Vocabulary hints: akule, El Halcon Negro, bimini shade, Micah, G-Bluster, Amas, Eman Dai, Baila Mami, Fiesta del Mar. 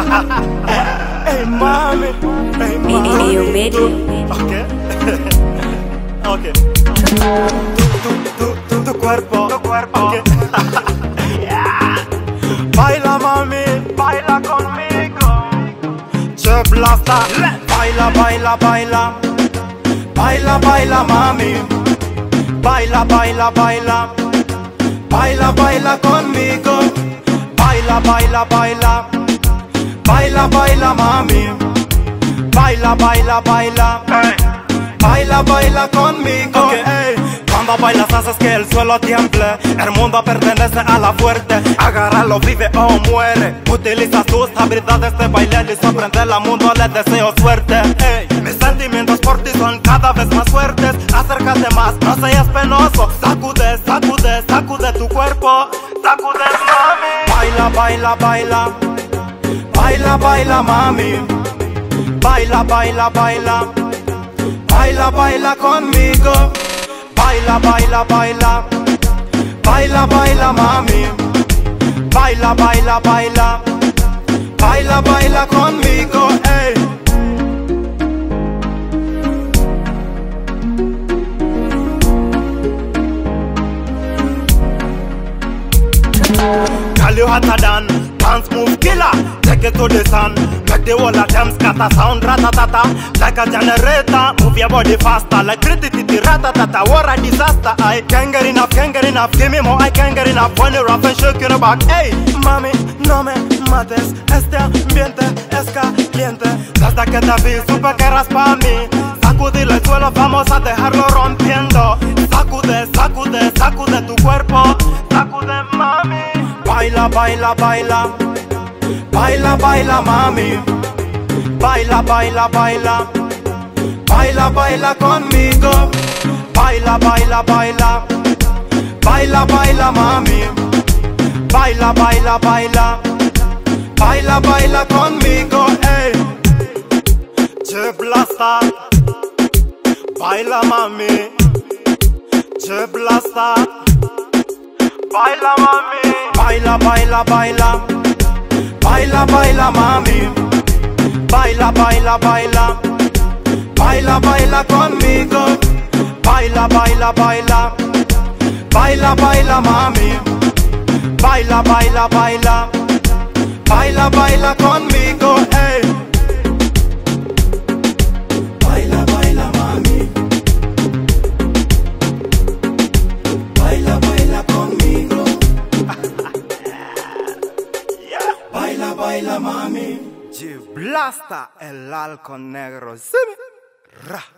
Hey, mami. Hey, mami. Yo, medio. Okay. Okay. Tu cuerpo. Tu cuerpo. Okay. Baila, mami. Baila conmigo. G-Bluster. Baila, baila, baila. Baila, baila, mami. Baila, baila, baila. Baila, baila conmigo. Baila, baila, baila. Baila, baila, mami. Baila, baila, baila. Hey. Baila, baila conmigo. Okay, hey. Cuando bailas haces que el suelo tiemble. El mundo pertenece a la fuerte. Agárralo, vive o muere. Utiliza tus habilidades de bailar y sorprender al mundo. Les deseo suerte. Hey. Mis sentimientos por ti son cada vez más fuertes. Acércate más, no seas penoso. Sacude, sacude, sacude tu cuerpo. Sacude, mami. Baila, baila, baila. Baila, baila, mami. Baila, baila, baila. Baila, baila conmigo. Baila, baila, baila. Baila, baila, mami. Baila, baila, baila. Baila, baila conmigo, ey. Girl, you hotter than dance move killer, take it to the sun. Make the whole of them scatter sound ratatata. Like a generator, move your body faster. Like ritititi ratatata, war a disaster. I can't get enough, can't get enough. Give me more, I can't get enough. When you rough and shake your back, hey. Mami, no me mates, este ambiente es caliente. Desde que te vi supe que eras pa' mí. Sacudir el suelo, vamos a dejarlo rompiendo. Sacude, sacude, sacude tu cuerpo. Sacude, mami. Baila, baila, baila. Baila, baila, mami. Baila, baila, baila. Baila, baila conmigo. Baila, baila, baila. Baila, baila, mami. Baila, baila, baila. Baila, baila conmigo, ey. G-Bluster. Baila, mami. G-Bluster. Baila, mami. Baila, baila, baila. Baila, baila, mami. Baila, baila, baila. Baila, baila conmigo. Baila, baila, baila. Baila, baila, mami. Baila, baila, baila. Baila, baila conmigo, ey. Baila, baila, mami. Baila, baila conmigo. Baila, baila, mami. G-Bluster, el Halcon Negro. Ra.